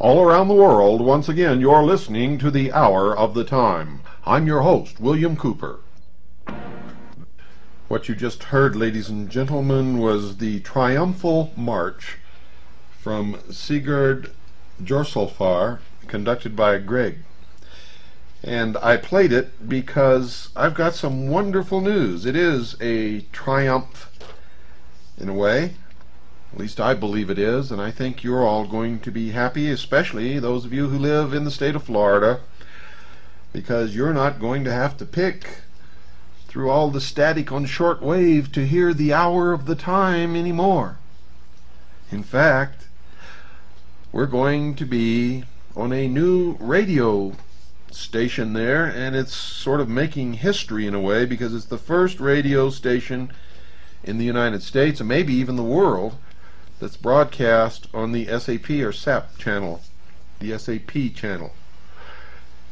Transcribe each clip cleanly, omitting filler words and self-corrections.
All around the world, once again, you're listening to The Hour of the Time. I'm your host, William Cooper. What you just heard, ladies and gentlemen, was the Triumphal March from Sigurd Jorsalfar, conducted by Grieg. And I played it because I've got some wonderful news. It is a triumph, in a way. At least I believe it is, and I think you're all going to be happy, especially those of you who live in the state of Florida, because you're not going to have to pick through all the static on shortwave to hear The Hour of the Time anymore. In fact, we're going to be on a new radio station there, and it's sort of making history in a way, because it's the first radio station in the United States, and maybe even the world, that's broadcast on the SAP or SAP channel, the SAP channel.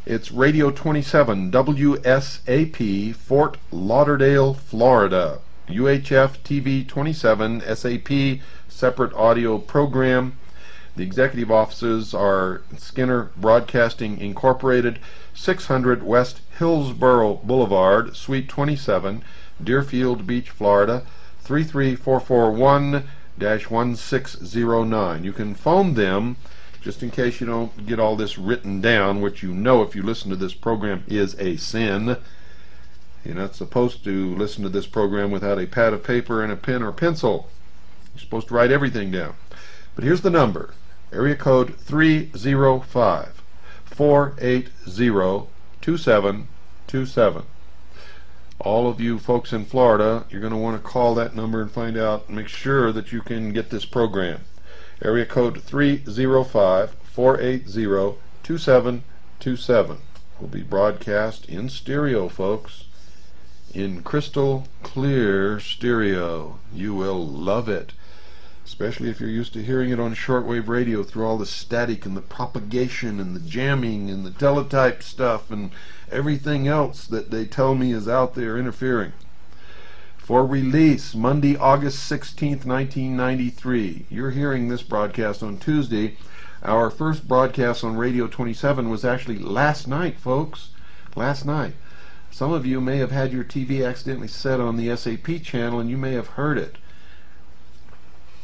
It's Radio 27, WSAP, Fort Lauderdale, Florida. UHF TV 27, SAP, separate audio program. The executive offices are Skinner Broadcasting Incorporated, 600 West Hillsborough Boulevard, Suite 27, Deerfield Beach, Florida, 33441. 1609. You can phone them, just in case you don't get all this written down, which, you know, if you listen to this program, is a sin. You're not supposed to listen to this program without a pad of paper and a pen or pencil. You're supposed to write everything down. But here's the number. Area code 305-480-2727. All of you folks in Florida, you're going to want to call that number and find out, make sure that you can get this program. Area code 305-480-2727. Will be broadcast in stereo, folks, in crystal clear stereo. You will love it, especially if you're used to hearing it on shortwave radio through all the static and the propagation and the jamming and the teletype stuff and everything else that they tell me is out there interfering. For release, Monday, August 16th, 1993. You're hearing this broadcast on Tuesday. Our first broadcast on Radio 27 was actually last night, folks. Last night. Some of you may have had your TV accidentally set on the SAP channel and you may have heard it.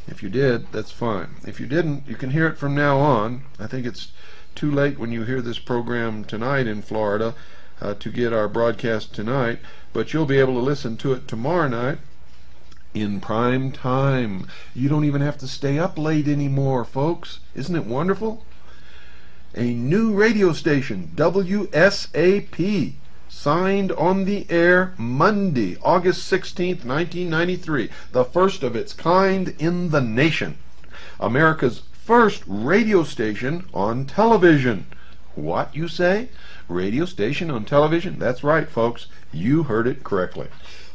If you did, that's fine. If you didn't, you can hear it from now on. I think it's too late when you hear this program tonight in Florida to get our broadcast tonight, but you'll be able to listen to it tomorrow night in prime time. You don't even have to stay up late anymore, folks. Isn't it wonderful? A new radio station, WSAP, signed on the air Monday, August 16th, 1993, the first of its kind in the nation. America's first radio station on television. What, you say? Radio station on television? That's right, folks. You heard it correctly.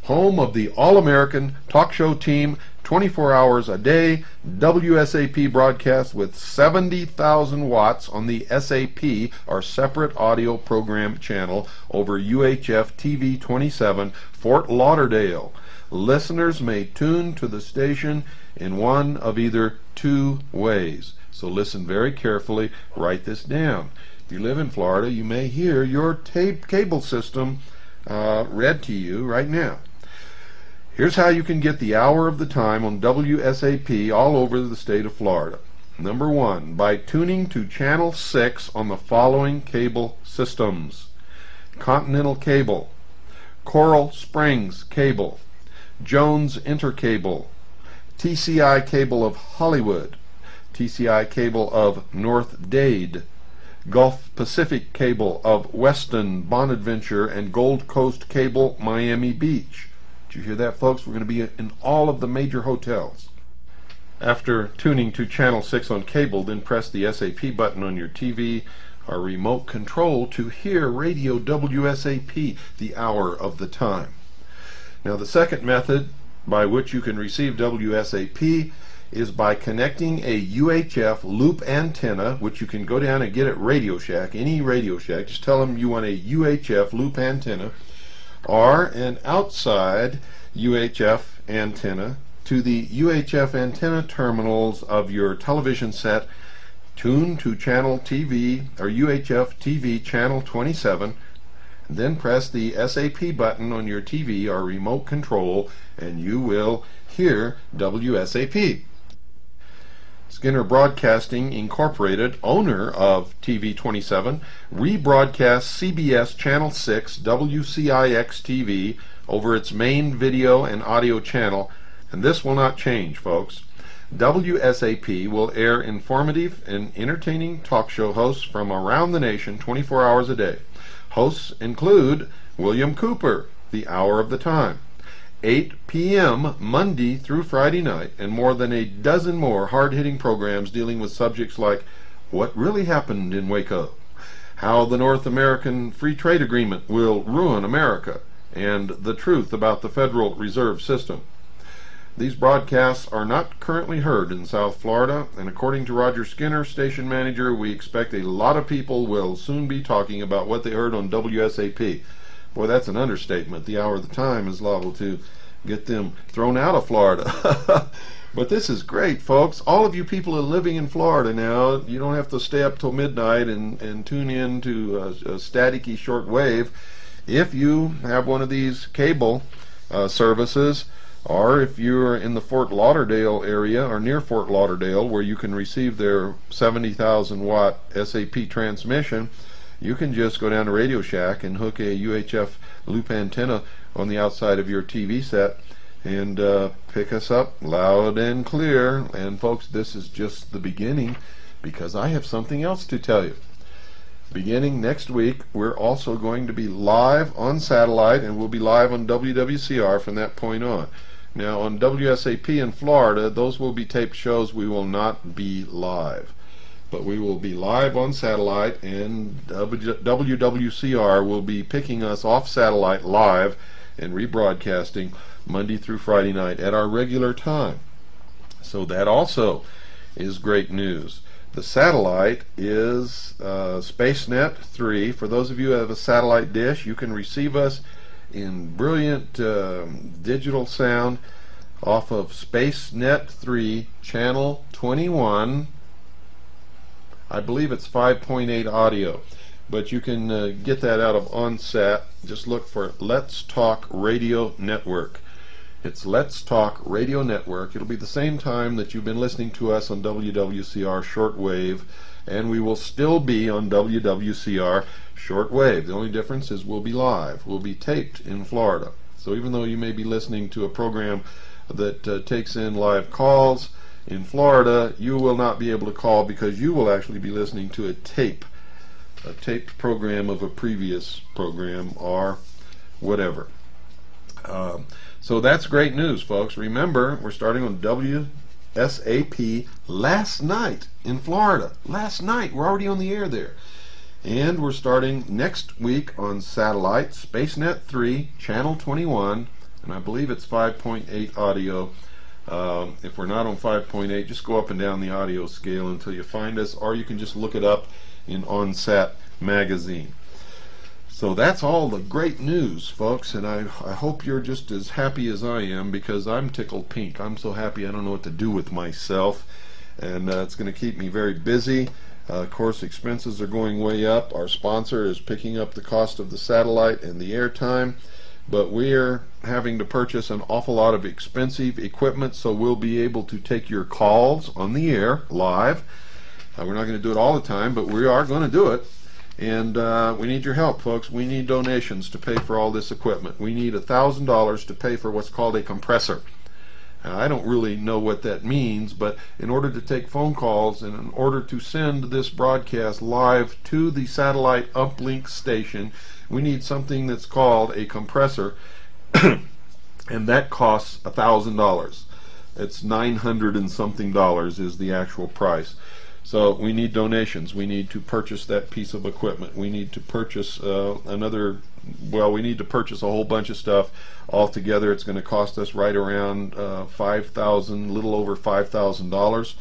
Home of the all-American talk show team, 24 hours a day, WSAP broadcasts with 70,000 watts on the SAP, our separate audio program channel, over UHF TV 27, Fort Lauderdale. Listeners may tune to the station in one of either two ways. So listen very carefully, write this down. If you live in Florida, you may hear your cable system read to you right now. Here's how you can get The Hour of the Time on WSAP all over the state of Florida. Number one, by tuning to Channel 6 on the following cable systems. Continental Cable, Coral Springs Cable, Jones Intercable, TCI Cable of Hollywood, TCI Cable of North Dade, Gulf Pacific Cable of Weston, Bonaventure, and Gold Coast Cable, Miami Beach. Did you hear that, folks? We're going to be in all of the major hotels. After tuning to Channel 6 on cable, then press the SAP button on your TV or remote control to hear Radio WSAP, the hour of the time. Now, the second method by which you can receive WSAP is by connecting a UHF loop antenna, which you can go down and get at Radio Shack, any Radio Shack. Just tell them you want a UHF loop antenna or an outside UHF antenna to the UHF antenna terminals of your television set. Tune to channel TV or UHF TV channel 27, then press the SAP button on your TV or remote control and you will hear WSAP. Skinner Broadcasting Incorporated, owner of TV 27, rebroadcasts CBS Channel 6 WCIX-TV over its main video and audio channel, and this will not change, folks. WSAP will air informative and entertaining talk show hosts from around the nation 24 hours a day. Hosts include William Cooper, the hour of the time, 8 p.m. Monday through Friday night, and more than a dozen more hard-hitting programs dealing with subjects like what really happened in Waco, how the North American Free Trade Agreement will ruin America, and the truth about the Federal Reserve System. These broadcasts are not currently heard in South Florida, and according to Roger Skinner, station manager, we expect a lot of people will soon be talking about what they heard on WSAP. Boy, that's an understatement. The hour of the time is liable to get them thrown out of Florida. But this is great, folks. All of you people are living in Florida now. You don't have to stay up till midnight and tune in to a staticky short wave. If you have one of these cable services, or if you're in the Fort Lauderdale area or near Fort Lauderdale where you can receive their 70,000 watt SAP transmission, you can just go down to Radio Shack and hook a UHF loop antenna on the outside of your TV set and pick us up loud and clear. And folks, this is just the beginning, because I have something else to tell you. Beginning next week, we're also going to be live on satellite, and we'll be live on WWCR from that point on. Now, on WSAP in Florida, those will be taped shows. We will not be live, but we will be live on satellite, and WWCR will be picking us off satellite live and rebroadcasting Monday through Friday night at our regular time. So that also is great news. The satellite is SpaceNet 3. For those of you who have a satellite dish, you can receive us in brilliant digital sound off of SpaceNet 3 channel 21. I believe it's 5.8 audio, but you can get that out of OnSat. Just look for Let's Talk Radio Network. It's Let's Talk Radio Network. It'll be the same time that you've been listening to us on WWCR shortwave, and we will still be on WWCR shortwave. The only difference is we'll be live. We'll be taped in Florida. So even though you may be listening to a program that takes in live calls in Florida, you will not be able to call, because you will actually be listening to a taped program of a previous program or whatever. So that's great news, folks. Remember, we're starting on WSAP last night in Florida. Last night, we're already on the air there. And we're starting next week on satellite, SpaceNet 3, channel 21, and I believe it's 5.8 audio. If we're not on 5.8, just go up and down the audio scale until you find us, or you can just look it up in OnSat magazine. So that's all the great news, folks, and I hope you're just as happy as I am, because I'm tickled pink. I'm so happy I don't know what to do with myself, and it's going to keep me very busy. Of course, expenses are going way up. Our sponsor is picking up the cost of the satellite and the airtime, but we're having to purchase an awful lot of expensive equipment, so we'll be able to take your calls on the air live. We're not going to do it all the time, but we are going to do it, And we need your help, folks. We need donations to pay for all this equipment. We need $1,000 to pay for what's called a compressor. I don't really know what that means, but in order to take phone calls and in order to send this broadcast live to the satellite uplink station, we need something that's called a compressor, and that costs $1,000. It's $900 and something is the actual price. So we need donations. We need to purchase that piece of equipment. We need to purchase we need to purchase a whole bunch of stuff. Altogether, it's going to cost us right around $5,000, little over $5,000.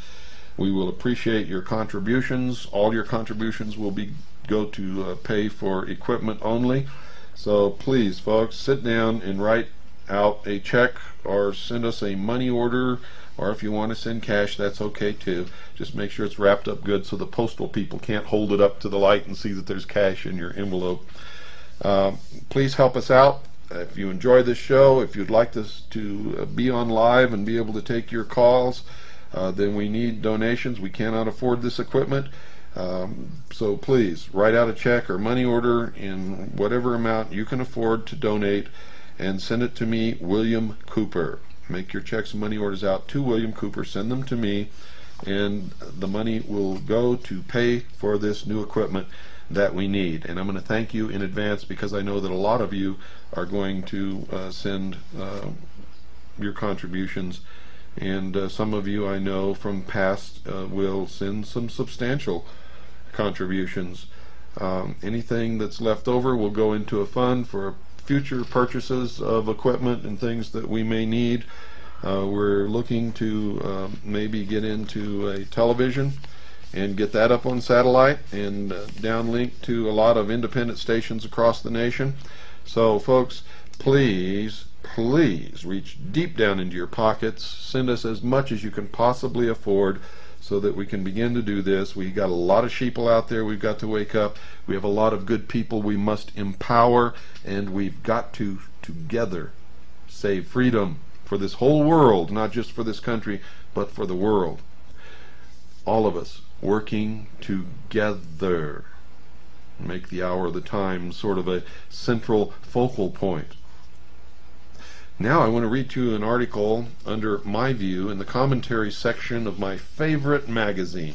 We will appreciate your contributions. All your contributions will go to pay for equipment only. So please, folks, sit down and write out a check or send us a money order, or if you want to send cash, that's okay too. Just make sure it's wrapped up good so the postal people can't hold it up to the light and see that there's cash in your envelope. Please help us out. If you enjoy this show, if you'd like this to be on live and be able to take your calls, then we need donations. We cannot afford this equipment. So please write out a check or money order in whatever amount you can afford to donate and send it to me, William Cooper. Make your checks and money orders out to William Cooper, send them to me, and the money will go to pay for this new equipment that we need. And I'm going to thank you in advance because I know that a lot of you are going to send your contributions, and some of you I know from past will send some substantial contributions. Anything that's left over will go into a fund for future purchases of equipment and things that we may need. We're looking to maybe get into a television and get that up on satellite and downlink to a lot of independent stations across the nation. So folks, please reach deep down into your pockets. Send us as much as you can possibly afford so that we can begin to do this. We got a lot of sheeple out there. We've got to wake up. We have a lot of good people we must empower, and we've got to together save freedom for this whole world, not just for this country, but for the world. All of us working together. Make the hour of the time sort of a central focal point. Now I want to read to you an article under My View in the commentary section of my favorite magazine.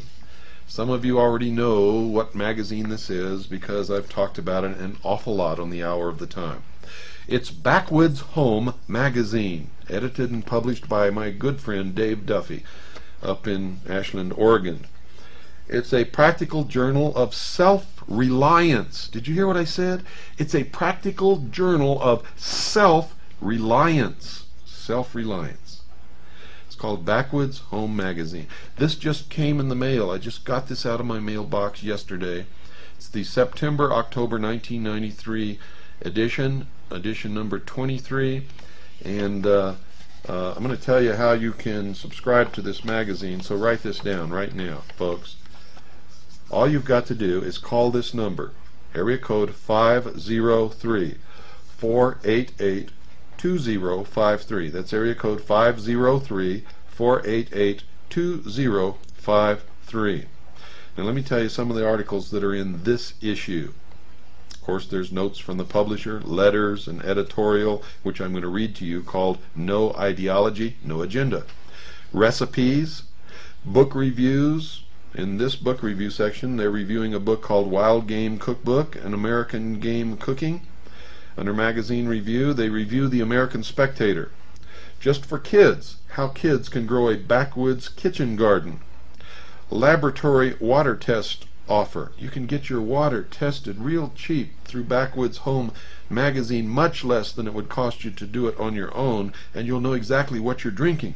Some of you already know what magazine this is because I've talked about it an awful lot on the hour of the time. It's Backwoods Home magazine, edited and published by my good friend Dave Duffy up in Ashland, Oregon. It's a practical journal of self-reliance. Did you hear what I said? It's a practical journal of self-reliance. It's called Backwoods Home Magazine. This just came in the mail. I just got this out of my mailbox yesterday. It's the September-October 1993 edition number 23, and I'm going to tell you how you can subscribe to this magazine, so write this down right now, folks. All you've got to do is call this number, area code 503-488-2053. That's area code 503-488-2053. Now let me tell you some of the articles that are in this issue. Of course, there's notes from the publisher, letters, an editorial, which I'm going to read to you, called No Ideology, No Agenda. Recipes, book reviews. In this book review section, they're reviewing a book called Wild Game Cookbook, An American Game Cooking. Under magazine review, they review the American Spectator. Just for Kids, How Kids Can Grow a Backwoods Kitchen Garden. Laboratory Water Test Offer. You can get your water tested real cheap through Backwoods Home magazine, much less than it would cost you to do it on your own, and you'll know exactly what you're drinking.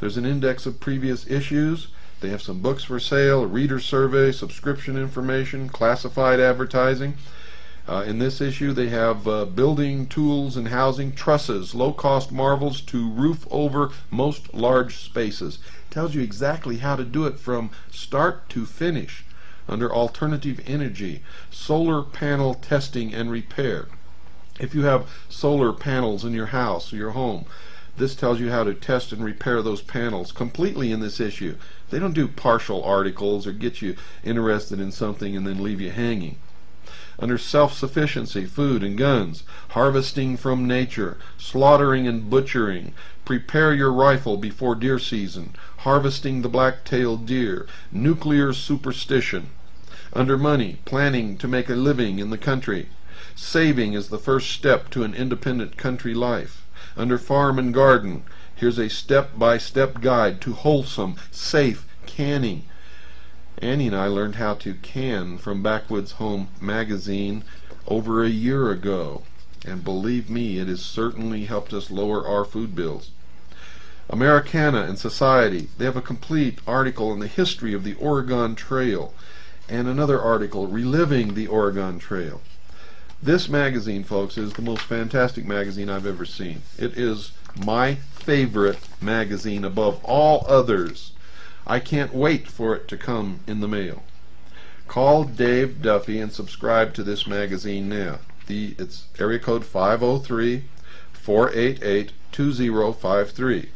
There's an index of previous issues. They have some books for sale, a reader survey, subscription information, classified advertising. In this issue they have building tools and housing, trusses, low-cost marvels to roof over most large spaces. Tells you exactly how to do it from start to finish. Under alternative energy, solar panel testing and repair. If you have solar panels in your house or your home, this tells you how to test and repair those panels completely in this issue. They don't do partial articles or get you interested in something and then leave you hanging. under self-sufficiency, food and guns, harvesting from nature, slaughtering and butchering, prepare your rifle before deer season, harvesting the black-tailed deer, nuclear superstition, under money, planning to make a living in the country, saving is the first step to an independent country life, under farm and garden, here's a step-by-step guide to wholesome, safe canning. Annie and I learned how to can from Backwoods Home magazine over a year ago, and believe me, it has certainly helped us lower our food bills. Americana and Society, they have a complete article on the history of the Oregon Trail, and another article reliving the Oregon Trail. This magazine, folks, is the most fantastic magazine I've ever seen. It is my favorite magazine above all others. I can't wait for it to come in the mail. Call Dave Duffy and subscribe to this magazine now. It's area code 503-488-2053.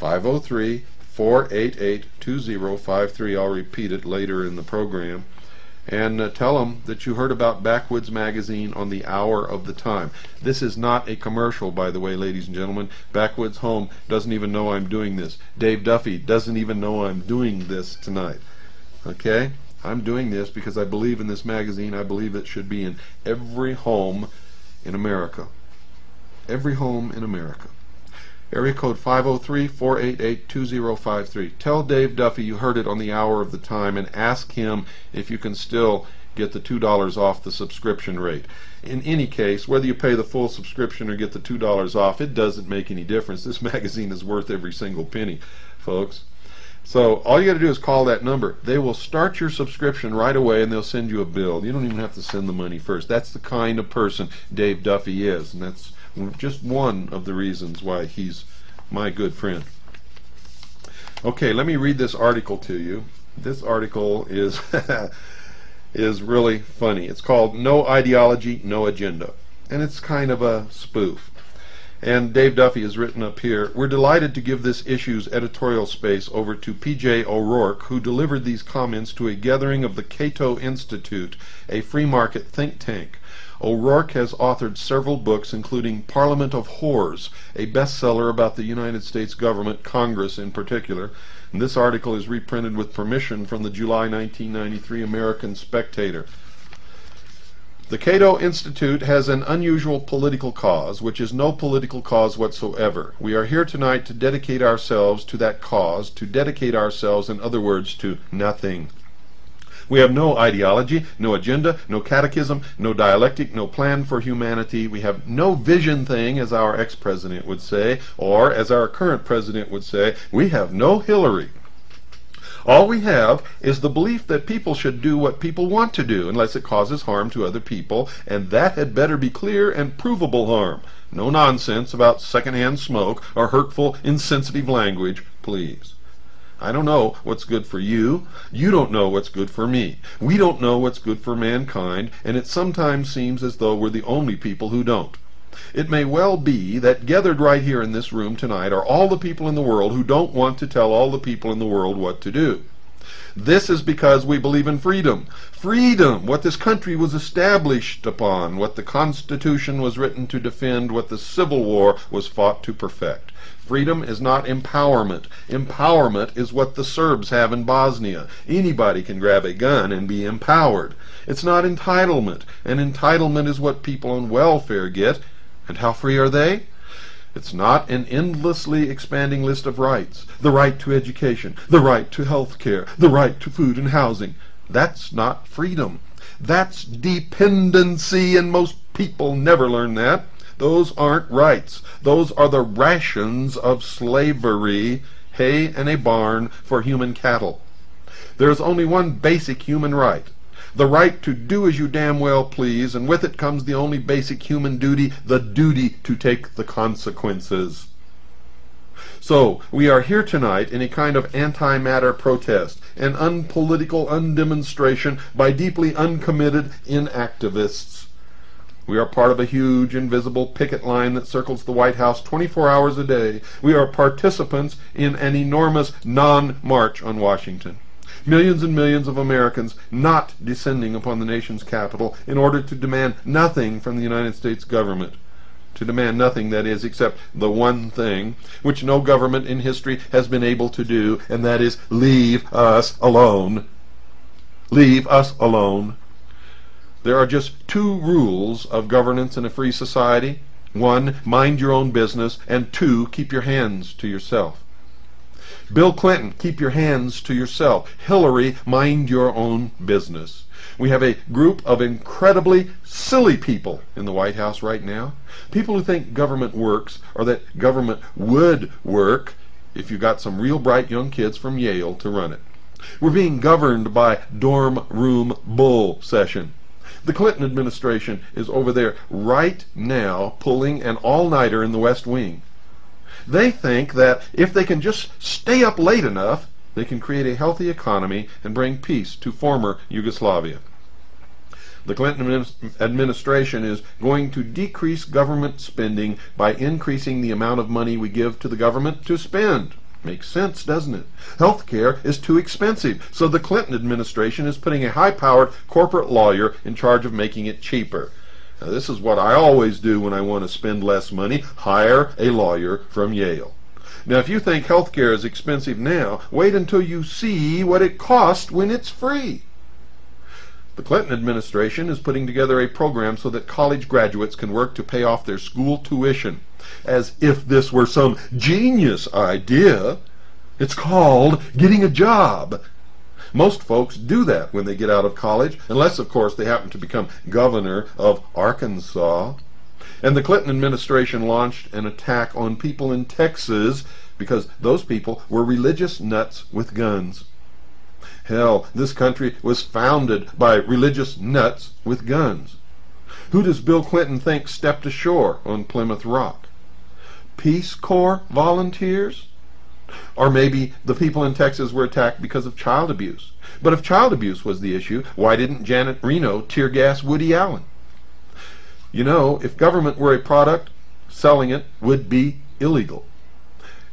503-488-2053. I'll repeat it later in the program. And tell them that you heard about Backwoods Magazine on the Hour of the Time. This is not a commercial, by the way, ladies and gentlemen. Backwoods Home doesn't even know I'm doing this. Dave Duffy doesn't even know I'm doing this tonight. Okay? I'm doing this because I believe in this magazine. I believe it should be in every home in America. Every home in America. Area code 503-488-2053. Tell Dave Duffy you heard it on the Hour of the Time and ask him if you can still get the $2 off the subscription rate. In any case, whether you pay the full subscription or get the $2 off, it doesn't make any difference. This magazine is worth every single penny, folks. So all you got to do is call that number. They will start your subscription right away and they'll send you a bill. You don't even have to send the money first. That's the kind of person Dave Duffy is, and that's just one of the reasons why he's my good friend. Okay, let me read this article to you. This article is is really funny. It's called No Ideology, No Agenda, and it's kind of a spoof. And Dave Duffy has written up here, "We're delighted to give this issue's editorial space over to PJ O'Rourke, who delivered these comments to a gathering of the Cato Institute, a free market think tank. O'Rourke has authored several books, including Parliament of Whores, a bestseller about the United States government, Congress in particular. And this article is reprinted with permission from the July 1993 American Spectator. The Cato Institute has an unusual political cause, which is no political cause whatsoever. We are here tonight to dedicate ourselves to that cause, to dedicate ourselves, in other words, to nothing. We have no ideology, no agenda, no catechism, no dialectic, no plan for humanity. We have no vision thing, as our ex-president would say, or as our current president would say, we have no Hillary. All we have is the belief that people should do what people want to do, unless it causes harm to other people, and that had better be clear and provable harm. No nonsense about secondhand smoke or hurtful, insensitive language, please. I don't know what's good for you. You don't know what's good for me. We don't know what's good for mankind, and it sometimes seems as though we're the only people who don't. It may well be that gathered right here in this room tonight are all the people in the world who don't want to tell all the people in the world what to do. This is because we believe in freedom. Freedom, what this country was established upon, what the Constitution was written to defend, what the Civil War was fought to perfect. Freedom is not empowerment. Empowerment is what the Serbs have in Bosnia. Anybody can grab a gun and be empowered. It's not entitlement. And entitlement is what people on welfare get. And how free are they? It's not an endlessly expanding list of rights. The right to education, the right to health care, the right to food and housing. That's not freedom. That's dependency, and most people never learn that. Those aren't rights. Those are the rations of slavery, hay and a barn for human cattle. There's only one basic human right, the right to do as you damn well please, and with it comes the only basic human duty, the duty to take the consequences. So, we are here tonight in a kind of anti-matter protest, an unpolitical undemonstration by deeply uncommitted inactivists. We are part of a huge invisible picket line that circles the White House 24 hours a day. We are participants in an enormous non-march on Washington. millions and millions of Americans not descending upon the nation's capital in order to demand nothing from the United States government. To demand nothing, that is, except the one thing which no government in history has been able to do, and that is leave us alone. Leave us alone. There are just two rules of governance in a free society. One, mind your own business, and two, keep your hands to yourself. Bill Clinton, keep your hands to yourself. Hillary, mind your own business. We have a group of incredibly silly people in the White House right now. People who think government works, or that government would work if you got some real bright young kids from Yale to run it. We're being governed by dorm room bull session. The Clinton administration is over there right now pulling an all-nighter in the West Wing. They think that if they can just stay up late enough, they can create a healthy economy and bring peace to former Yugoslavia. The Clinton administration is going to decrease government spending by increasing the amount of money we give to the government to spend. Makes sense, doesn't it? Healthcare is too expensive, so the Clinton administration is putting a high-powered corporate lawyer in charge of making it cheaper. Now, this is what I always do when I want to spend less money, hire a lawyer from Yale. Now, if you think healthcare is expensive now, wait until you see what it costs when it's free. The Clinton administration is putting together a program so that college graduates can work to pay off their school tuition, as if this were some genius idea. It's called getting a job. Most folks do that when they get out of college, unless, of course, they happen to become governor of Arkansas. And the Clinton administration launched an attack on people in Texas because those people were religious nuts with guns. Hell, this country was founded by religious nuts with guns. Who does Bill Clinton think stepped ashore on Plymouth Rock? Peace Corps volunteers? Or maybe the people in Texas were attacked because of child abuse. But if child abuse was the issue, why didn't Janet Reno tear gas Woody Allen? You know, if government were a product, selling it would be illegal.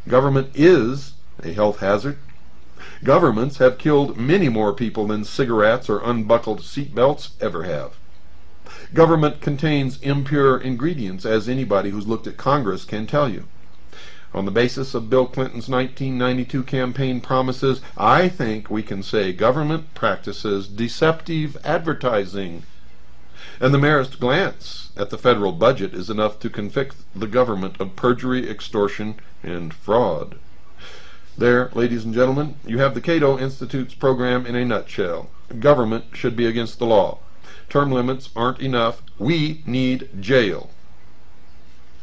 Government is a health hazard. Governments have killed many more people than cigarettes or unbuckled seatbelts ever have. Government contains impure ingredients, as anybody who's looked at Congress can tell you. On the basis of Bill Clinton's 1992 campaign promises, I think we can say government practices deceptive advertising. And the merest glance at the federal budget is enough to convict the government of perjury, extortion, and fraud. There, ladies and gentlemen, you have the Cato Institute's program in a nutshell. Government should be against the law. Term limits aren't enough. We need jail.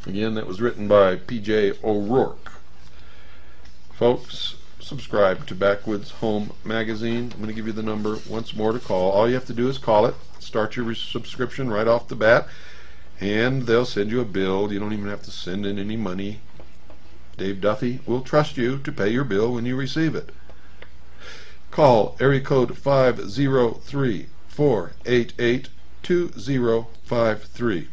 Again, that was written by PJ O'Rourke. Folks, subscribe to Backwoods Home Magazine. I'm going to give you the number once more to call. All you have to do is call it. Start your subscription right off the bat, and they'll send you a bill. You don't even have to send in any money. Dave Duffy will trust you to pay your bill when you receive it. Call area code 503-488-2053.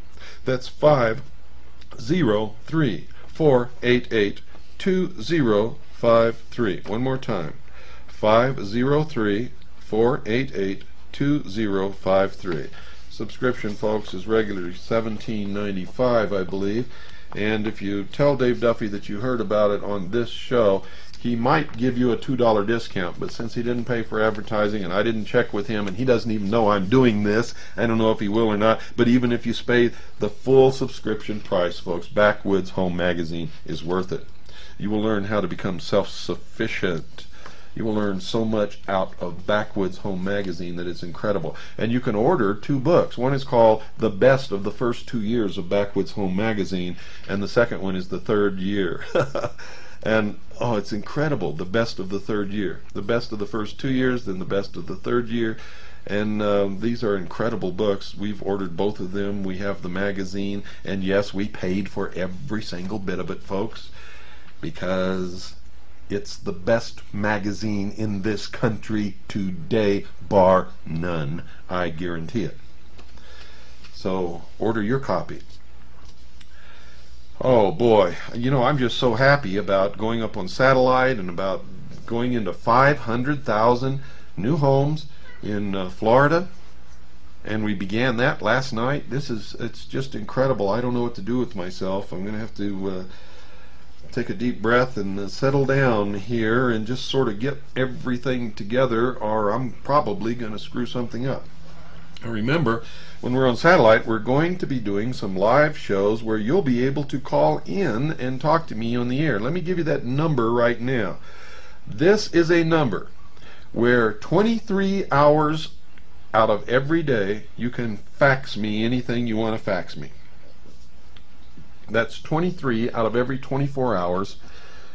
That's 503-488-2053. One more time, 503-488-2053. Subscription, folks, is regularly $17.95, I believe, and if you tell Dave Duffy that you heard about it on this show, he might give you a $2 discount, but since he didn't pay for advertising and I didn't check with him and he doesn't even know I'm doing this, I don't know if he will or not, but even if you pay the full subscription price, folks, Backwoods Home Magazine is worth it. You will learn how to become self-sufficient. You will learn so much out of Backwoods Home Magazine that it's incredible. And you can order two books. One is called The Best of the First 2 Years of Backwoods Home Magazine, and the second one is The Third Year. And, oh, it's incredible, the best of the third year. The best of the first 2 years, then the best of the third year. And these are incredible books. We've ordered both of them. We have the magazine. And, yes, we paid for every single bit of it, folks, because it's the best magazine in this country today, bar none. I guarantee it. So order your copy. Oh boy, you know, I'm just so happy about going up on satellite and about going into 500,000 new homes in Florida, and we began that last night. It's just incredible. I don't know what to do with myself. I'm going to have to take a deep breath and settle down here and just sort of get everything together, or I'm probably going to screw something up. Remember, when we're on satellite, we're going to be doing some live shows where you'll be able to call in and talk to me on the air. Let me give you that number right now. This is a number where 23 hours out of every day you can fax me anything you want to fax me. That's 23 out of every 24 hours.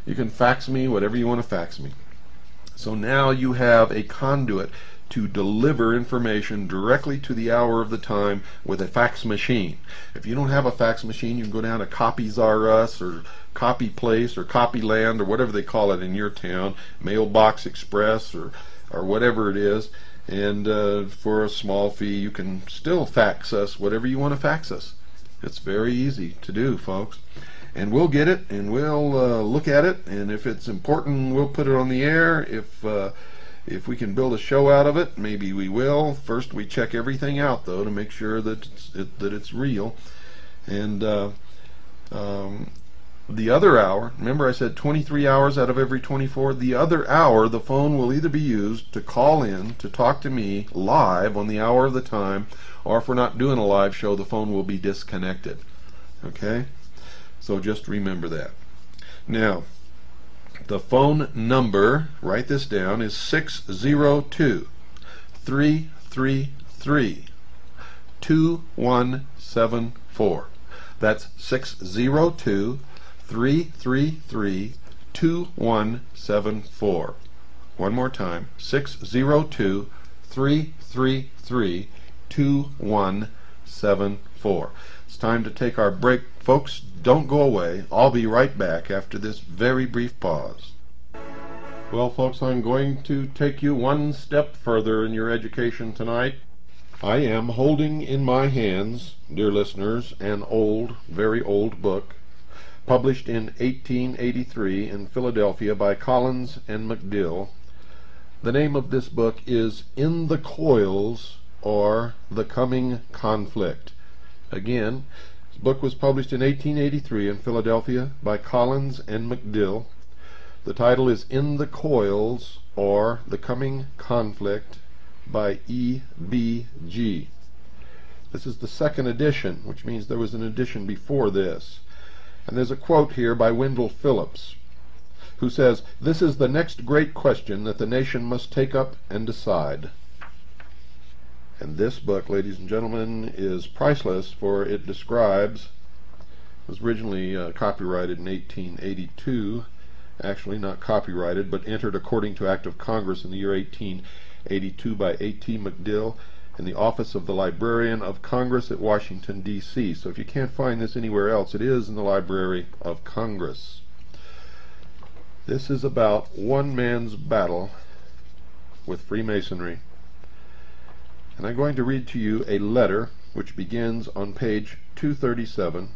You can fax me whatever you want to fax me. So now you have a conduit to deliver information directly to the hour of the time with a fax machine. If you don't have a fax machine, you can go down to Copies R Us or Copy Place or Copy Land or whatever they call it in your town, Mailbox Express or whatever it is, and for a small fee you can still fax us whatever you want to fax us. It's very easy to do, folks. And we'll get it, and we'll look at it, and if it's important, we'll put it on the air. If we can build a show out of it, maybe we will. First, we check everything out, though, to make sure that it's real. And the other hour, remember I said 23 hours out of every 24? The other hour, the phone will either be used to call in, to talk to me live on the hour of the time, or if we're not doing a live show, the phone will be disconnected. Okay? So just remember that. Now, the phone number, write this down, is 602-333-2174. That's 602-333-2174. One more time, 602-333-2174. It's time to take our break, folks. Don't go away. I'll be right back after this very brief pause. Well, folks, I'm going to take you one step further in your education tonight. I am holding in my hands, dear listeners, an old, very old book published in 1883 in Philadelphia by Collins and MacDill. The name of this book is In the Coils or The Coming Conflict. Again, this book was published in 1883 in Philadelphia by Collins and MacDill. The title is In the Coils or The Coming Conflict by E.B.G. This is the second edition, which means there was an edition before this. And there's a quote here by Wendell Phillips, who says, "This is the next great question that the nation must take up and decide." And this book, ladies and gentlemen, is priceless, for it describes, was originally copyrighted in 1882, actually not copyrighted, but entered according to Act of Congress in the year 1882 by A.T. MacDill in the office of the Librarian of Congress at Washington, D.C. So if you can't find this anywhere else, it is in the Library of Congress. This is about one man's battle with Freemasonry. And I'm going to read to you a letter which begins on page 237.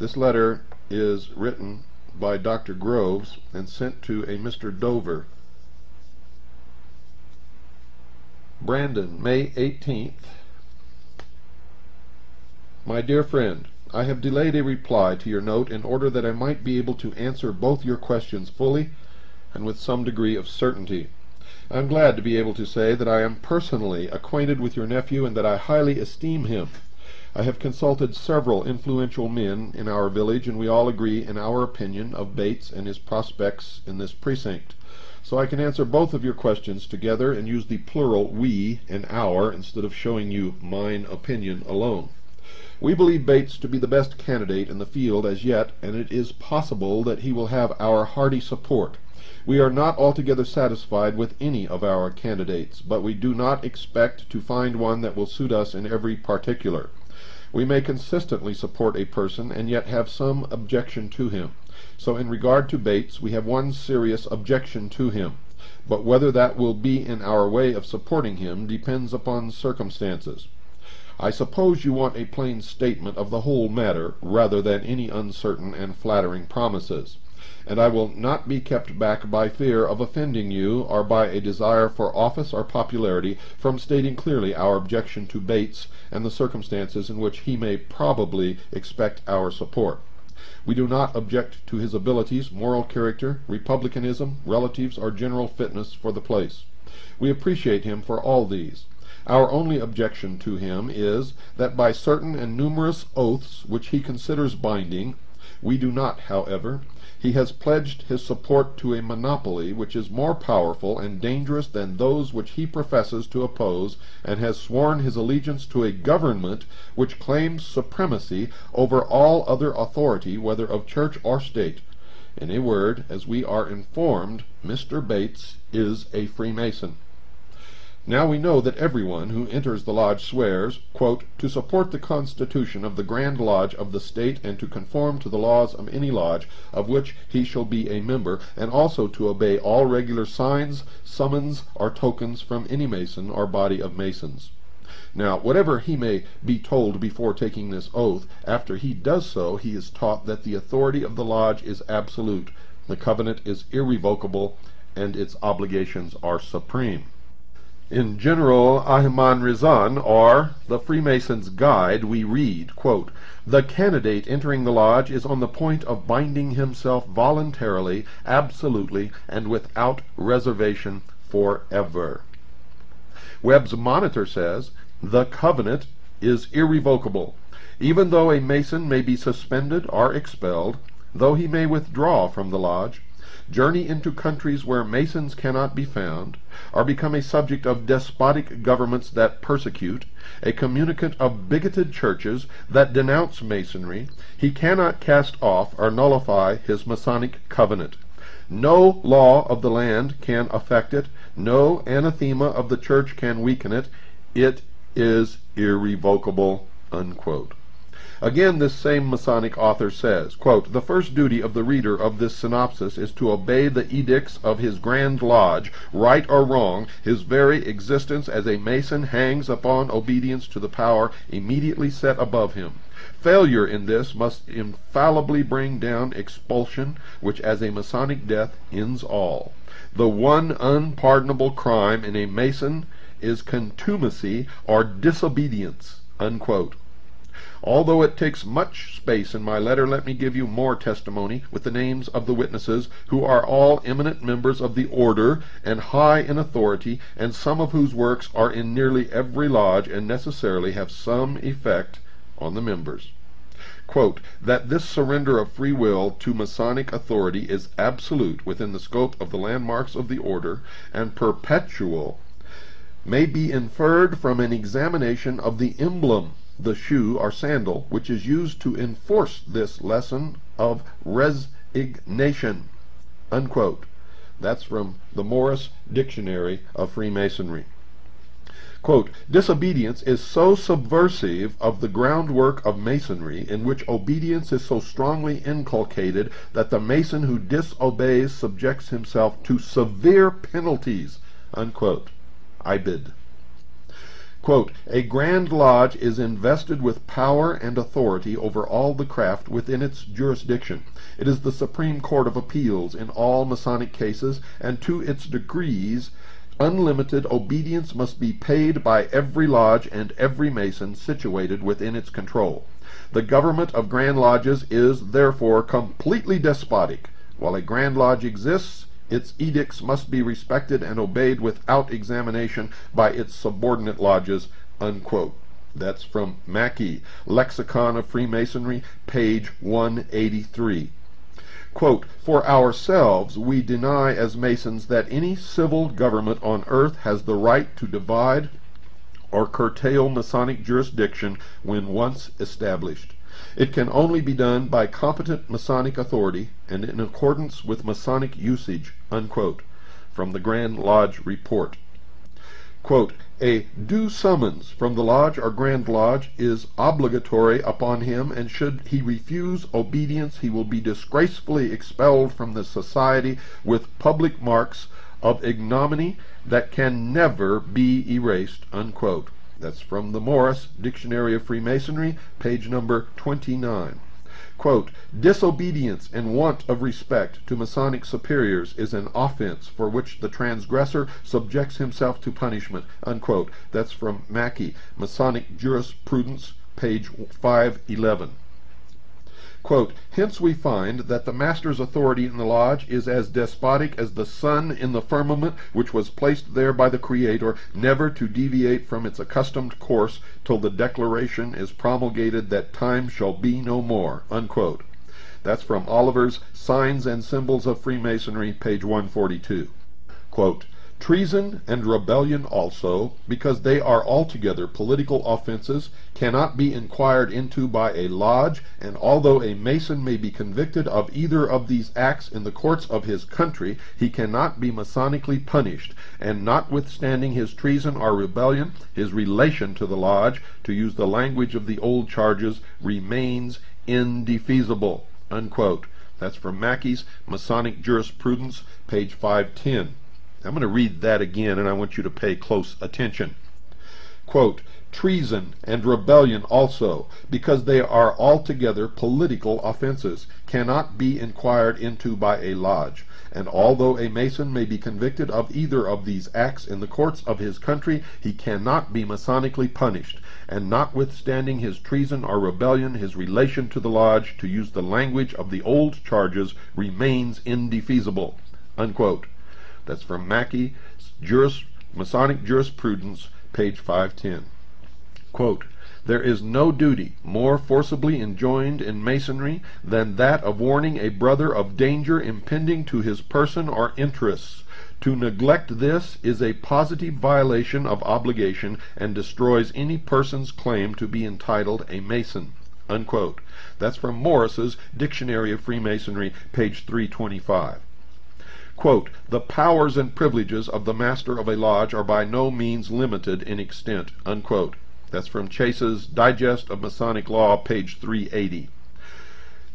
This letter is written by Dr. Groves and sent to a Mr. Dover. Brandon, May 18th. My dear friend, I have delayed a reply to your note in order that I might be able to answer both your questions fully and with some degree of certainty. I am glad to be able to say that I am personally acquainted with your nephew and that I highly esteem him. I have consulted several influential men in our village, and we all agree in our opinion of Bates and his prospects in this precinct. So I can answer both of your questions together and use the plural we and our instead of showing you mine opinion alone. We believe Bates to be the best candidate in the field as yet, and it is possible that he will have our hearty support. We are not altogether satisfied with any of our candidates, but we do not expect to find one that will suit us in every particular. We may consistently support a person and yet have some objection to him. So in regard to Bates, we have one serious objection to him, but whether that will be in our way of supporting him depends upon circumstances. I suppose you want a plain statement of the whole matter rather than any uncertain and flattering promises. and I will not be kept back by fear of offending you or by a desire for office or popularity from stating clearly our objection to Bates and the circumstances in which he may probably expect our support. We do not object to his abilities, moral character, republicanism, relatives, or general fitness for the place. We appreciate him for all these. Our only objection to him is that by certain and numerous oaths which he considers binding, we do not, however, he has pledged his support to a monopoly which is more powerful and dangerous than those which he professes to oppose, and has sworn his allegiance to a government which claims supremacy over all other authority, whether of church or state. In a word, as we are informed, Mr. Bates is a Freemason. Now we know that everyone who enters the lodge swears, quote, to support the constitution of the Grand Lodge of the state and to conform to the laws of any lodge of which he shall be a member, and also to obey all regular signs, summons, or tokens from any Mason or body of Masons. Now, whatever he may be told before taking this oath, after he does so, he is taught that the authority of the lodge is absolute, the covenant is irrevocable, and its obligations are supreme. In General Ahiman Rizan, or the Freemason's Guide, we read, quote, the candidate entering the lodge is on the point of binding himself voluntarily, absolutely, and without reservation forever. Webb's Monitor says, the covenant is irrevocable. Even though a Mason may be suspended or expelled, though he may withdraw from the lodge, journey into countries where Masons cannot be found, or become a subject of despotic governments that persecute, a communicant of bigoted churches that denounce Masonry, he cannot cast off or nullify his Masonic covenant. No law of the land can affect it, no anathema of the church can weaken it. It is irrevocable, unquote. Again, this same Masonic author says, quote, the first duty of the reader of this synopsis is to obey the edicts of his Grand Lodge, right or wrong. His very existence as a Mason hangs upon obedience to the power immediately set above him. Failure in this must infallibly bring down expulsion, which as a Masonic death ends all. The one unpardonable crime in a Mason is contumacy or disobedience, unquote. Although it takes much space in my letter, let me give you more testimony with the names of the witnesses, who are all eminent members of the order and high in authority, and some of whose works are in nearly every lodge and necessarily have some effect on the members. Quote, that this surrender of free will to Masonic authority is absolute within the scope of the landmarks of the order and perpetual may be inferred from an examination of the emblem, the shoe or sandal, which is used to enforce this lesson of resignation, unquote. That's from the Morris Dictionary of Freemasonry. Quote, disobedience is so subversive of the groundwork of Masonry, in which obedience is so strongly inculcated, that the Mason who disobeys subjects himself to severe penalties, unquote. Ibid. Quote, a Grand Lodge is invested with power and authority over all the craft within its jurisdiction. It is the Supreme Court of Appeals in all Masonic cases, and to its decrees unlimited obedience must be paid by every lodge and every Mason situated within its control. The government of Grand Lodges is therefore completely despotic. While a Grand Lodge exists, its edicts must be respected and obeyed without examination by its subordinate lodges, unquote. That's from Mackey, Lexicon of Freemasonry, page 183. Quote, for ourselves, we deny as Masons that any civil government on earth has the right to divide or curtail Masonic jurisdiction when once established. It can only be done by competent Masonic authority and in accordance with Masonic usage, unquote, from the Grand Lodge Report. Quote, a due summons from the lodge or Grand Lodge is obligatory upon him, and should he refuse obedience, he will be disgracefully expelled from the society with public marks of ignominy that can never be erased, unquote. That's from the Morris Dictionary of Freemasonry, page number 29. quote, disobedience and want of respect to Masonic superiors is an offense for which the transgressor subjects himself to punishment, unquote. That's from Mackey, Masonic Jurisprudence, page 511. Quote, hence we find that the master's authority in the lodge is as despotic as the sun in the firmament, which was placed there by the Creator, never to deviate from its accustomed course till the declaration is promulgated that time shall be no more, unquote. That's from Oliver's Signs and Symbols of Freemasonry, page 142. Quote, treason and rebellion also, because they are altogether political offenses, cannot be inquired into by a lodge, and although a Mason may be convicted of either of these acts in the courts of his country, he cannot be Masonically punished, and notwithstanding his treason or rebellion, his relation to the lodge, to use the language of the old charges, remains indefeasible, unquote. That's from Mackey's Masonic Jurisprudence, page 510. I'm going to read that again, and I want you to pay close attention. Quote, treason and rebellion also, because they are altogether political offenses, cannot be inquired into by a lodge, and although a Mason may be convicted of either of these acts in the courts of his country, he cannot be Masonically punished, and notwithstanding his treason or rebellion, his relation to the lodge, to use the language of the old charges, remains indefeasible, unquote. That's from Mackey, Masonic Jurisprudence, page 510. Quote, there is no duty more forcibly enjoined in Masonry than that of warning a brother of danger impending to his person or interests. To neglect this is a positive violation of obligation and destroys any person's claim to be entitled a Mason, unquote. That's from Morris's Dictionary of Freemasonry, page 325. Quote, the powers and privileges of the master of a lodge are by no means limited in extent, unquote. That's from Chase's Digest of Masonic Law, page 380.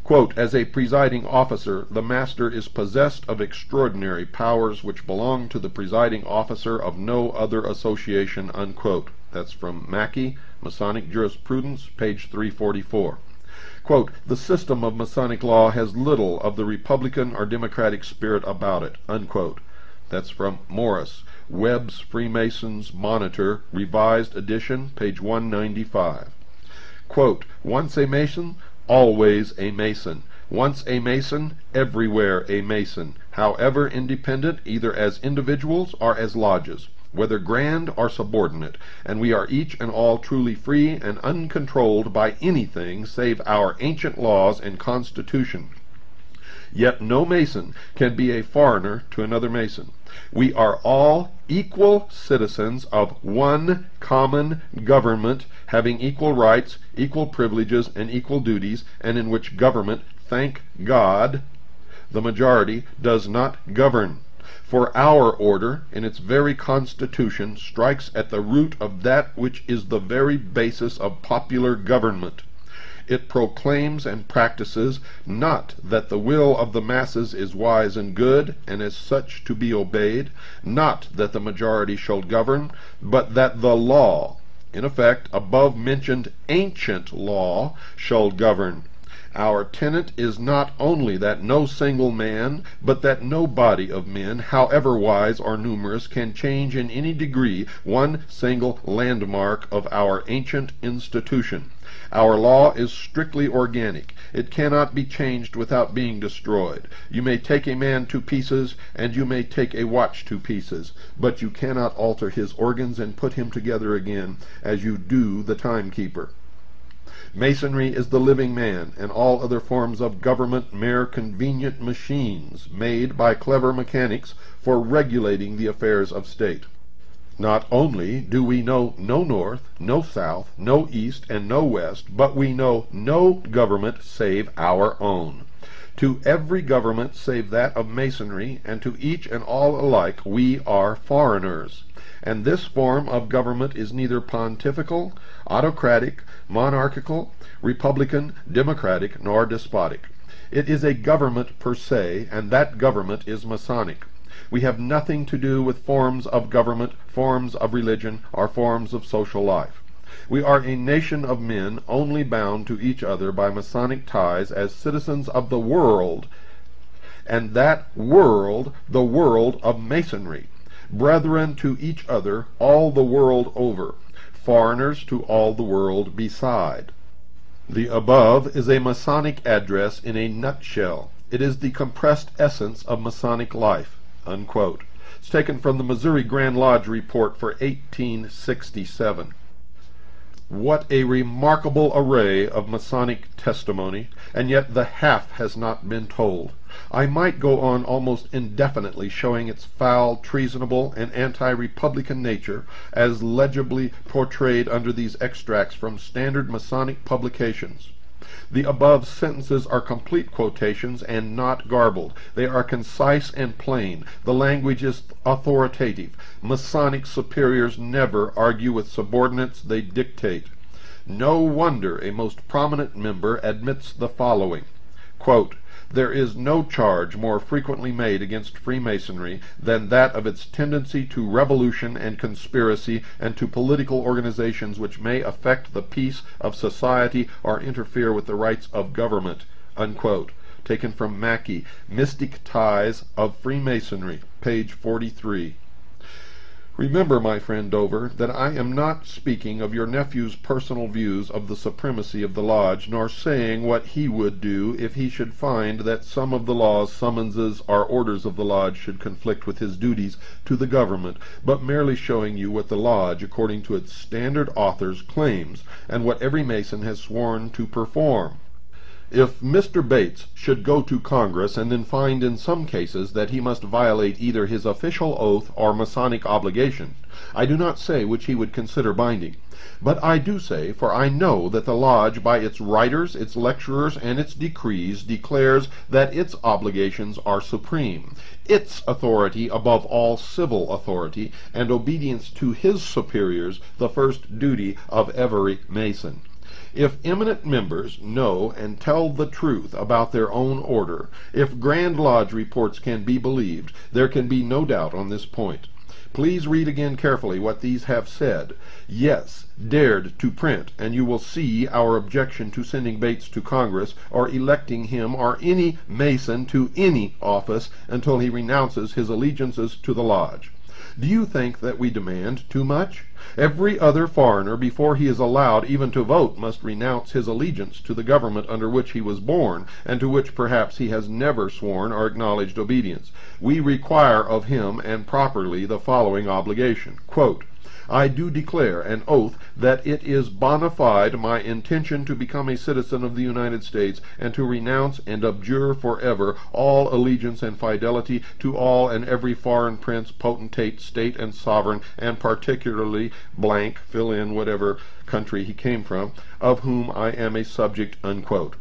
Quote, as a presiding officer, the master is possessed of extraordinary powers which belong to the presiding officer of no other association, unquote. That's from Mackey, Masonic Jurisprudence, page 344. Quote, the system of Masonic law has little of the Republican or Democratic spirit about it, unquote. That's from Morris, Webb's Freemasons Monitor, revised edition, page 195. Quote, once a Mason, always a Mason. Once a Mason, everywhere a Mason, however independent, either as individuals or as lodges, whether grand or subordinate, and we are each and all truly free and uncontrolled by anything save our ancient laws and constitution. Yet no Mason can be a foreigner to another Mason. We are all equal citizens of one common government, having equal rights, equal privileges, and equal duties, and in which government, thank God, the majority does not govern. For our order, in its very constitution, strikes at the root of that which is the very basis of popular government. It proclaims and practices not that the will of the masses is wise and good, and as such to be obeyed, not that the majority shall govern, but that the law, in effect, above-mentioned ancient law, shall govern. Our tenet is not only that no single man, but that no body of men, however wise or numerous, can change in any degree one single landmark of our ancient institution. Our law is strictly organic. It cannot be changed without being destroyed. You may take a man to pieces, and you may take a watch to pieces, but you cannot alter his organs and put him together again, as you do the timekeeper. Masonry is the living man, and all other forms of government mere convenient machines made by clever mechanics for regulating the affairs of state. Not only do we know no north, no south, no east, and no west, but we know no government save our own. To every government save that of Masonry, and to each and all alike, we are foreigners. And this form of government is neither pontifical, autocratic, monarchical, republican, democratic, nor despotic. It is a government per se, and that government is Masonic. We have nothing to do with forms of government, forms of religion, or forms of social life. We are a nation of men only bound to each other by Masonic ties as citizens of the world, and that world, the world of Masonry, brethren to each other all the world over, foreigners to all the world beside. The above is a Masonic address in a nutshell. It is the compressed essence of Masonic life." Unquote. It's taken from the Missouri Grand Lodge Report for 1867. What a remarkable array of Masonic testimony, and yet the half has not been told. I might go on almost indefinitely showing its foul, treasonable, and anti-republican nature as legibly portrayed under these extracts from standard Masonic publications. The above sentences are complete quotations and not garbled. They are concise and plain. The language is authoritative. Masonic superiors never argue with subordinates, they dictate. No wonder a most prominent member admits the following, quote, "There is no charge more frequently made against Freemasonry than that of its tendency to revolution and conspiracy and to political organizations which may affect the peace of society or interfere with the rights of government." Unquote. Taken from Mackey, Mystic Ties of Freemasonry, page 43. Remember, my friend Dover, that I am not speaking of your nephew's personal views of the supremacy of the Lodge, nor saying what he would do if he should find that some of the laws, summonses, or orders of the Lodge should conflict with his duties to the government, but merely showing you what the Lodge, according to its standard authors, claims, and what every Mason has sworn to perform. If Mr. Bates should go to Congress and then find in some cases that he must violate either his official oath or Masonic obligation, I do not say which he would consider binding, but I do say, for I know that the Lodge by its writers, its lecturers, and its decrees declares that its obligations are supreme, its authority above all civil authority, and obedience to his superiors the first duty of every Mason. If eminent members know and tell the truth about their own order, if Grand Lodge reports can be believed, there can be no doubt on this point. Please read again carefully what these have said. Yes, dared to print, and you will see our objection to sending Bates to Congress or electing him or any Mason to any office until he renounces his allegiances to the Lodge. Do you think that we demand too much? Every other foreigner, before he is allowed even to vote, must renounce his allegiance to the government under which he was born, and to which perhaps he has never sworn or acknowledged obedience. We require of him, and properly, the following obligation, quote, "I do declare an oath that it is bona fide my intention to become a citizen of the United States and to renounce and abjure forever all allegiance and fidelity to all and every foreign prince, potentate, state, and sovereign, and particularly blank, fill in whatever country he came from, of whom I am a subject," unquote.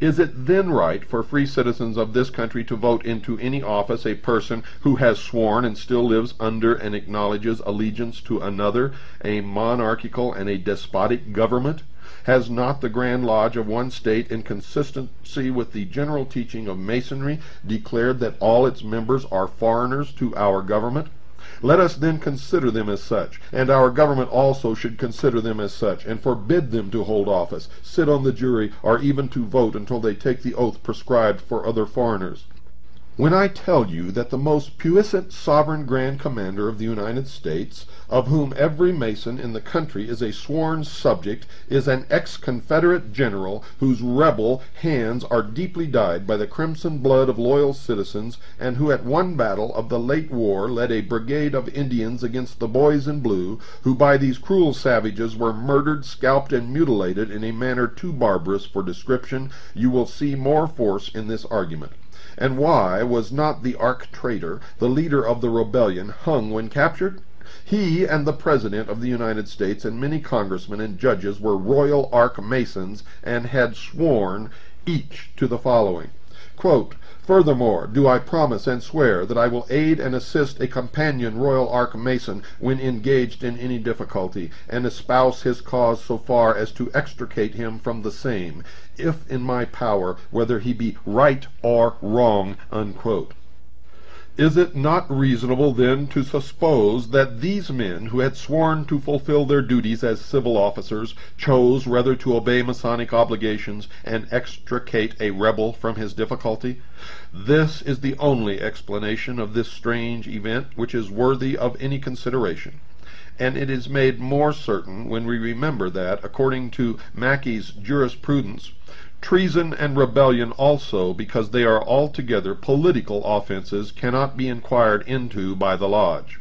Is it then right for free citizens of this country to vote into any office a person who has sworn and still lives under and acknowledges allegiance to another, a monarchical and a despotic government? Has not the Grand Lodge of one state, in consistency with the general teaching of Masonry, declared that all its members are foreigners to our government? Let us then consider them as such, and our government also should consider them as such, and forbid them to hold office, sit on the jury, or even to vote until they take the oath prescribed for other foreigners. When I tell you that the most puissant sovereign Grand Commander of the United States, of whom every Mason in the country is a sworn subject, is an ex-Confederate general whose rebel hands are deeply dyed by the crimson blood of loyal citizens, and who at one battle of the late war led a brigade of Indians against the Boys in Blue, who by these cruel savages were murdered, scalped, and mutilated in a manner too barbarous for description, you will see more force in this argument. And why was not the arch-traitor, the leader of the rebellion, hung when captured? He and the President of the United States and many congressmen and judges were Royal Arch-Masons and had sworn each to the following, quote, "Furthermore, do I promise and swear that I will aid and assist a companion Royal Arch-Mason when engaged in any difficulty, and espouse his cause so far as to extricate him from the same, if in my power, whether he be right or wrong," unquote. Is it not reasonable, then, to suppose that these men, who had sworn to fulfill their duties as civil officers, chose rather to obey Masonic obligations and extricate a rebel from his difficulty? This is the only explanation of this strange event which is worthy of any consideration, and it is made more certain when we remember that, according to Mackey's jurisprudence, treason and rebellion also, because they are altogether political offenses, cannot be inquired into by the Lodge.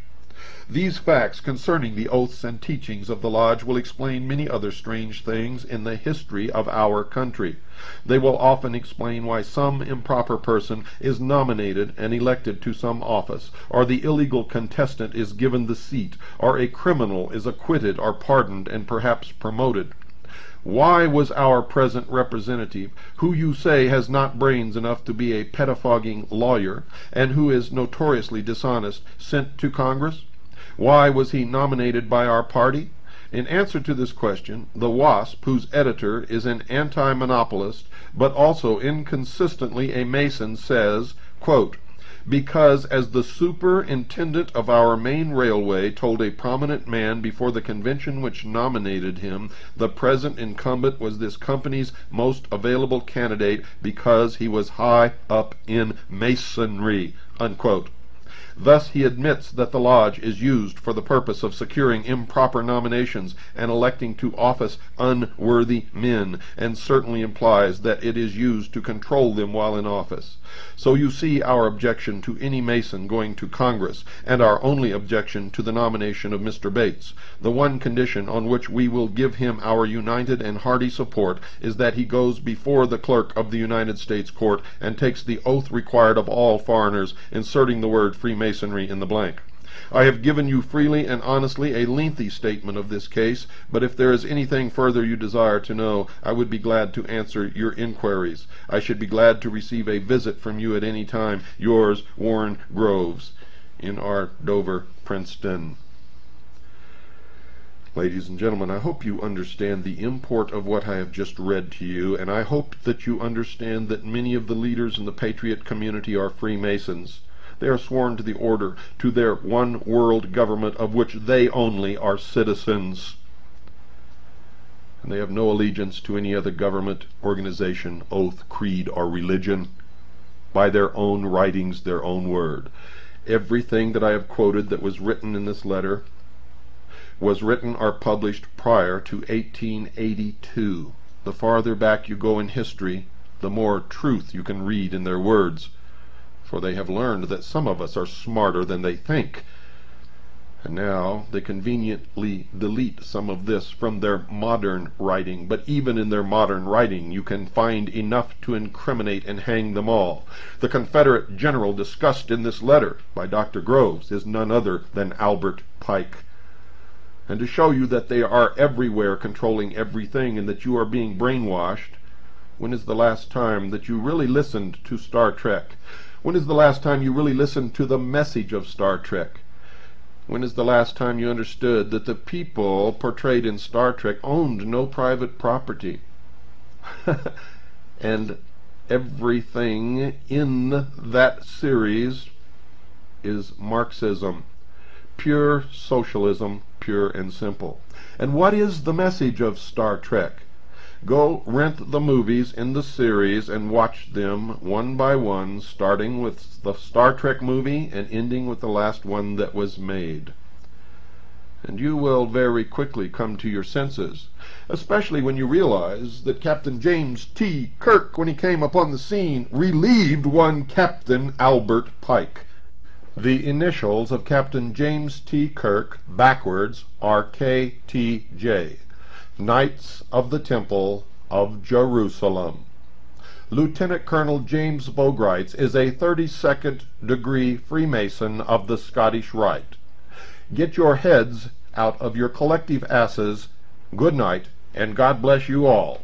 These facts concerning the oaths and teachings of the Lodge will explain many other strange things in the history of our country. They will often explain why some improper person is nominated and elected to some office, or the illegal contestant is given the seat, or a criminal is acquitted or pardoned and perhaps promoted. Why was our present representative, who you say has not brains enough to be a pettifogging lawyer, and who is notoriously dishonest, sent to Congress? Why was he nominated by our party? In answer to this question, the WASP, whose editor is an anti-monopolist, but also inconsistently a Mason, says, quote, "Because, as the superintendent of our main railway told a prominent man before the convention which nominated him, the present incumbent was this company's most available candidate because he was high up in masonry," unquote. Thus he admits that the Lodge is used for the purpose of securing improper nominations and electing to office unworthy men, and certainly implies that it is used to control them while in office. So you see our objection to any Mason going to Congress, and our only objection to the nomination of Mr. Bates. The one condition on which we will give him our united and hearty support is that he goes before the clerk of the United States Court and takes the oath required of all foreigners, inserting the word Freemasonry in the blank. I have given you freely and honestly a lengthy statement of this case, but if there is anything further you desire to know, I would be glad to answer your inquiries. I should be glad to receive a visit from you at any time. Yours, Warren Groves, N.R. Dover, Princeton. Ladies and gentlemen, I hope you understand the import of what I have just read to you, and I hope that you understand that many of the leaders in the patriot community are Freemasons. They are sworn to the order, to their one world government, of which they only are citizens. And they have no allegiance to any other government, organization, oath, creed, or religion. By their own writings, their own word. Everything that I have quoted that was written in this letter was written or published prior to 1882. The farther back you go in history, the more truth you can read in their words, for they have learned that some of us are smarter than they think. And now they conveniently delete some of this from their modern writing, but even in their modern writing you can find enough to incriminate and hang them all. The Confederate general discussed in this letter by Dr. Groves is none other than Albert Pike. And to show you that they are everywhere controlling everything, and that you are being brainwashed, when is the last time that you really listened to Star Trek? When is the last time you really listened to the message of Star Trek? When is the last time you understood that the people portrayed in Star Trek owned no private property? And everything in that series is Marxism, pure socialism, pure and simple. And what is the message of Star Trek? Go rent the movies in the series and watch them one by one, starting with the Star Trek movie and ending with the last one that was made. And you will very quickly come to your senses, especially when you realize that Captain James T. Kirk, when he came upon the scene, relieved one Captain Albert Pike. The initials of Captain James T. Kirk, backwards, are KTJ. Knights of the Temple of Jerusalem. Lieutenant Colonel James Bogrites is a 32nd degree Freemason of the Scottish Rite. Get your heads out of your collective asses. Good night, and God bless you all.